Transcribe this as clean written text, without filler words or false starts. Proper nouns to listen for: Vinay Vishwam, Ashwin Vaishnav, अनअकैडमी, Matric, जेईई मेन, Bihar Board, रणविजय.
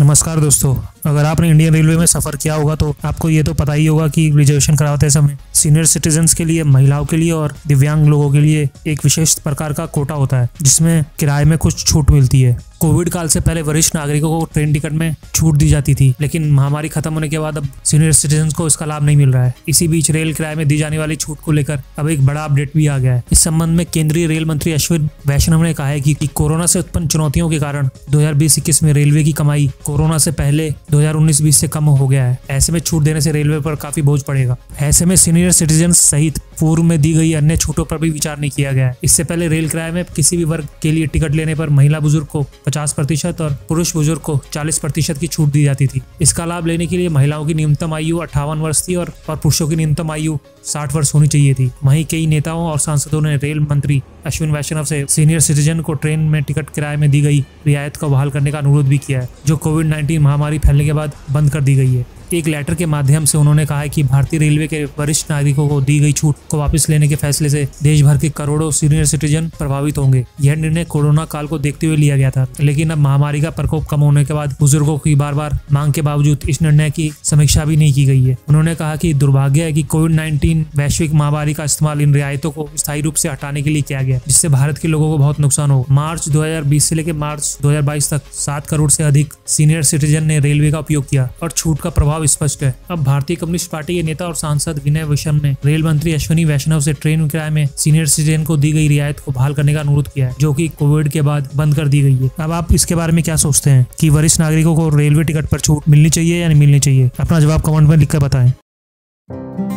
नमस्कार दोस्तों, अगर आपने इंडियन रेलवे में सफ़र किया होगा तो आपको ये तो पता ही होगा कि रिजर्वेशन कराते समय सीनियर सिटीजन्स के लिए, महिलाओं के लिए और दिव्यांग लोगों के लिए एक विशेष प्रकार का कोटा होता है जिसमें किराए में कुछ छूट मिलती है। कोविड काल से पहले वरिष्ठ नागरिकों को ट्रेन टिकट में छूट दी जाती थी, लेकिन महामारी खत्म होने के बाद अब सीनियर सिटीजन को इसका लाभ नहीं मिल रहा है। इसी बीच रेल किराए में दी जाने वाली छूट को लेकर अब एक बड़ा अपडेट भी आ गया है। इस संबंध में केंद्रीय रेल मंत्री अश्विन वैष्णव ने कहा है कि कोरोना से उत्पन्न चुनौतियों के कारण 2020-21 में रेलवे की कमाई कोरोना से पहले 2019-20 से कम हो गया है। ऐसे में छूट देने से रेलवे पर काफी बोझ पड़ेगा। ऐसे में सीनियर सिटीजन सहित पूर्व में दी गई अन्य छूटों पर भी विचार नहीं किया गया है। इससे पहले रेल किराए में किसी भी वर्ग के लिए टिकट लेने पर महिला बुजुर्ग को 50% और पुरुष बुजुर्ग को 40% की छूट दी जाती थी। इसका लाभ लेने के लिए महिलाओं की न्यूनतम आयु 58 वर्ष थी और पुरुषों की न्यूनतम आयु 60 वर्ष होनी चाहिए थी। वहीं कई नेताओं और सांसदों ने रेल मंत्री अश्विन वैष्णव से सीनियर सिटीजन को ट्रेन में टिकट किराए में दी गई रियायत को बहाल करने का अनुरोध भी किया है, जो कोविड-19 महामारी फैलने के बाद बंद कर दी गई है। एक लेटर के माध्यम से उन्होंने कहा है कि भारतीय रेलवे के वरिष्ठ नागरिकों को दी गई छूट को वापस लेने के फैसले से देश भर के करोड़ों सीनियर सिटीजन प्रभावित होंगे। यह निर्णय कोरोना काल को देखते हुए लिया गया था, लेकिन अब महामारी का प्रकोप कम होने के बाद बुजुर्गों की बार बार मांग के बावजूद इस निर्णय की समीक्षा भी नहीं की गई है। उन्होंने कहा कि दुर्भाग्य है कि कोविड-19 वैश्विक महामारी का इस्तेमाल इन रियायतों को स्थायी रूप से हटाने के लिए किया गया, जिससे भारत के लोगों को बहुत नुकसान हो। मार्च 2020 से लेकर मार्च 2022 तक 7 करोड़ से अधिक सीनियर सिटीजन ने रेलवे का उपयोग किया और छूट का प्रभाव स्पष्ट है। अब भारतीय कम्युनिस्ट पार्टी के नेता और सांसद विनय विश्वम ने रेल मंत्री अश्विनी वैष्णव से ट्रेन किराए में सीनियर सिटीजन को दी गई रियायत को बहाल करने का अनुरोध किया है, जो कि कोविड के बाद बंद कर दी गई है। अब आप इसके बारे में क्या सोचते हैं कि वरिष्ठ नागरिकों को रेलवे टिकट पर छूट मिलनी चाहिए या नहीं मिलनी चाहिए? अपना जवाब कमेंट में लिखकर बताएं।